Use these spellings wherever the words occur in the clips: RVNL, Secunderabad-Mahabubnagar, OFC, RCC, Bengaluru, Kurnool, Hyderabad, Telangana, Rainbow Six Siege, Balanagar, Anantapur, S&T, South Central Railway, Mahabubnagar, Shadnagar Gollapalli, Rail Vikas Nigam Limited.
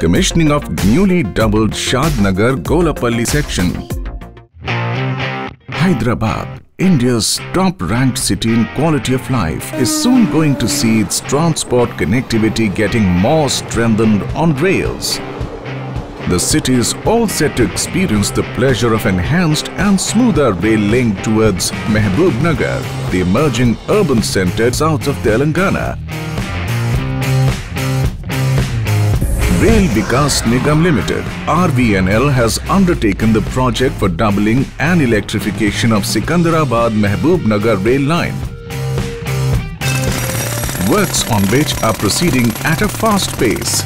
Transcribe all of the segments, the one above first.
Commissioning of newly doubled Shadnagar Gollapalli section. Hyderabad, India's top-ranked city in quality of life, is soon going to see its transport connectivity getting more strengthened on rails. The city is all set to experience the pleasure of enhanced and smoother rail link towards Mahabubnagar, the emerging urban centre south of Telangana. Rail Vikas Nigam Limited (RVNL) has undertaken the project for doubling and electrification of Secunderabad-Mahabubnagar rail line, works on which are proceeding at a fast pace.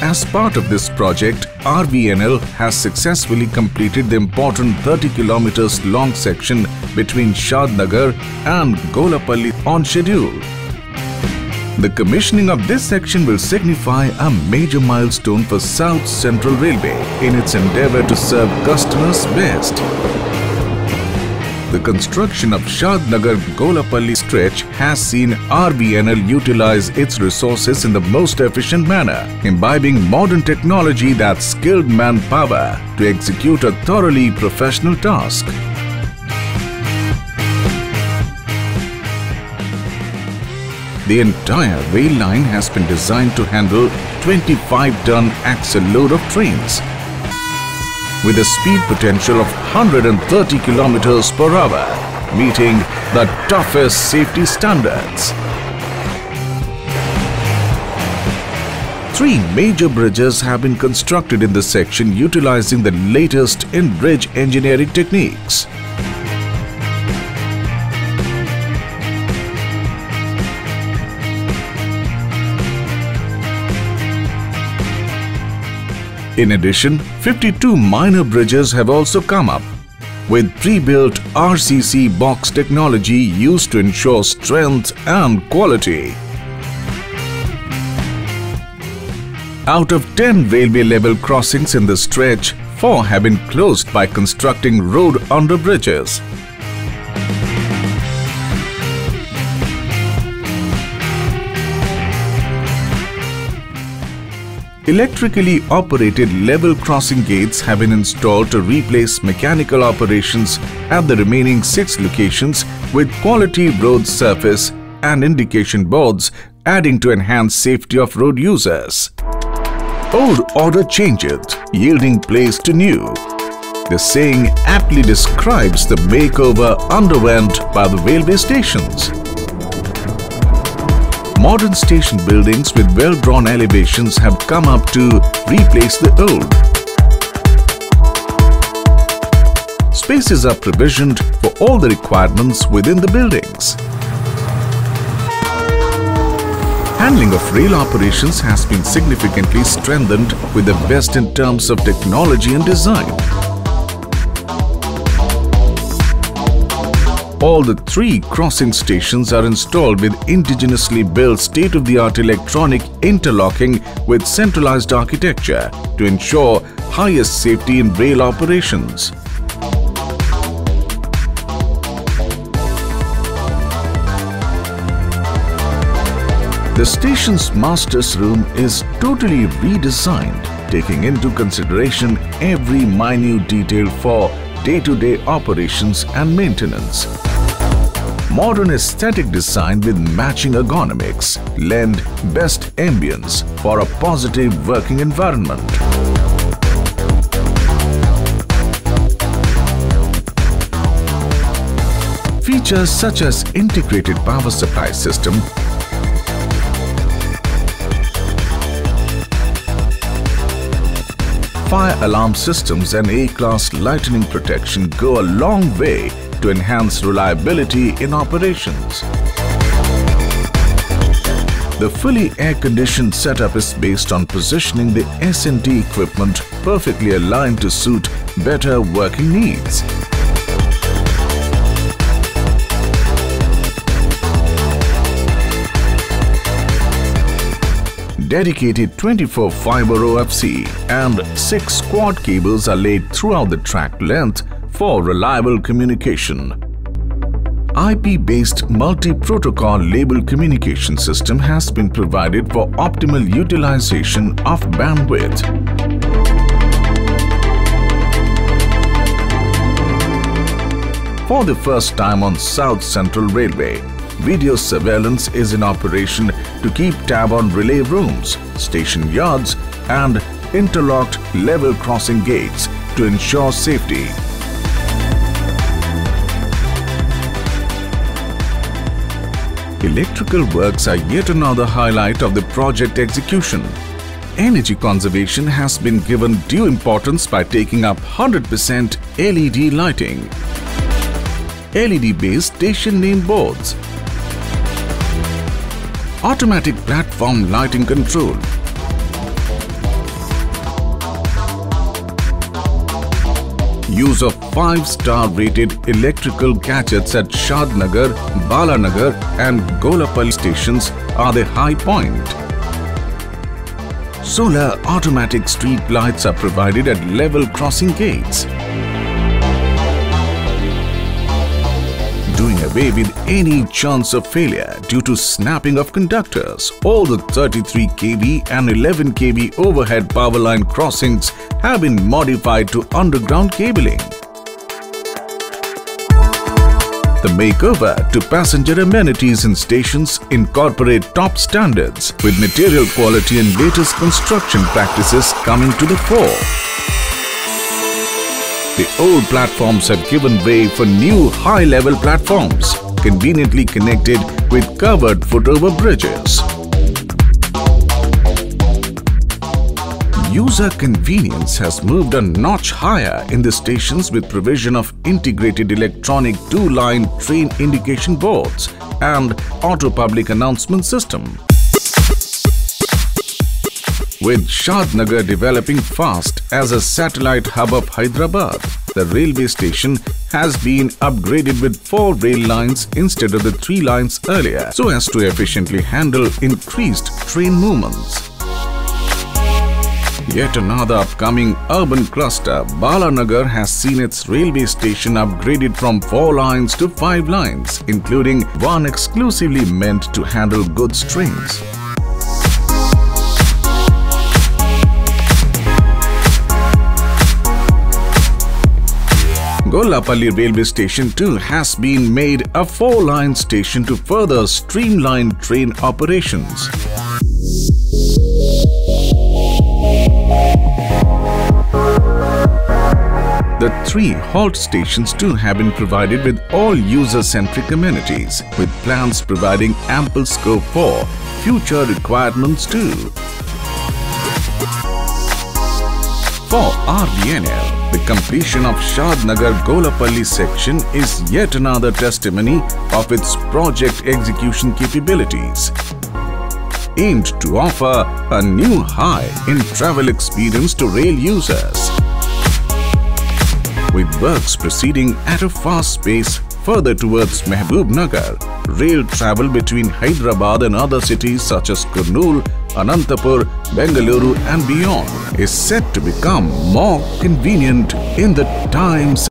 As part of this project, RVNL has successfully completed the important 30 kilometers long section between Shadnagar and Gollapalli on schedule. The commissioning of this section will signify a major milestone for South Central Railway in its endeavour to serve customers best. The construction of Shadnagar-Gollapalli stretch has seen RVNL utilize its resources in the most efficient manner, imbibing modern technology that skilled manpower to execute a thoroughly professional task. The entire rail line has been designed to handle 25-ton axle load of trains, with a speed potential of 130 kilometers per hour, meeting the toughest safety standards. 3 major bridges have been constructed in this section utilizing the latest in bridge engineering techniques. In addition, 52 minor bridges have also come up, with pre-built RCC box technology used to ensure strength and quality. Out of 10 railway-level crossings in the stretch, 4 have been closed by constructing road under bridges. Electrically operated level crossing gates have been installed to replace mechanical operations at the remaining 6 locations with quality road surface and indication boards, adding to enhance safety of road users. Old order changeth, yielding place to new. The saying aptly describes the makeover underwent by the railway stations. Modern station buildings with well-drawn elevations have come up to replace the old. Spaces are provisioned for all the requirements within the buildings. Handling of rail operations has been significantly strengthened with the best in terms of technology and design. All the 3 crossing stations are installed with indigenously built state-of-the-art electronic interlocking with centralized architecture to ensure highest safety in rail operations. The station's master's room is totally redesigned, taking into consideration every minute detail for day-to-day operations and maintenance. Modern aesthetic design with matching ergonomics lend best ambience for a positive working environment. Features such as integrated power supply system, fire alarm systems and A-class lightning protection go a long way to enhance reliability in operations. The fully air-conditioned setup is based on positioning the S&T equipment perfectly aligned to suit better working needs. Dedicated 24 fiber OFC and 6 quad cables are laid throughout the track length for reliable communication. IP-based multi-protocol label communication system has been provided for optimal utilization of bandwidth. For the first time on South Central Railway, video surveillance is in operation to keep tab on relay rooms, station yards and interlocked level crossing gates to ensure safety. Electrical works are yet another highlight of the project execution. Energy conservation has been given due importance by taking up 100% LED lighting, LED-based station name boards, automatic platform lighting control, use of 5-star rated electrical gadgets at Shadnagar, Balanagar and Gollapalli stations are the high point. Solar automatic street lights are provided at level crossing gates, doing away with any chance of failure due to snapping of conductors. All the 33 kV and 11 kV overhead power line crossings have been modified to underground cabling. The makeover to passenger amenities in stations incorporate top standards with material quality and latest construction practices coming to the fore. The old platforms have given way for new high-level platforms, conveniently connected with covered footover bridges. User convenience has moved a notch higher in the stations with provision of integrated electronic two-line train indication boards and auto public announcement system. With Shadnagar developing fast as a satellite hub of Hyderabad, the railway station has been upgraded with 4 rail lines instead of the 3 lines earlier, so as to efficiently handle increased train movements. Yet another upcoming urban cluster, Balanagar, has seen its railway station upgraded from 4 lines to 5 lines, including one exclusively meant to handle goods trains. Gollapalli railway station too has been made a 4-line station to further streamline train operations. The 3 halt stations too have been provided with all user-centric amenities, with plans providing ample scope for future requirements too. For RVNL, the completion of Shadnagar-Gollapalli section is yet another testimony of its project execution capabilities, aimed to offer a new high in travel experience to rail users, with works proceeding at a fast pace further towards Mahabubnagar. Rail travel between Hyderabad and other cities such as Kurnool, Anantapur, Bengaluru and beyond is set to become more convenient in the times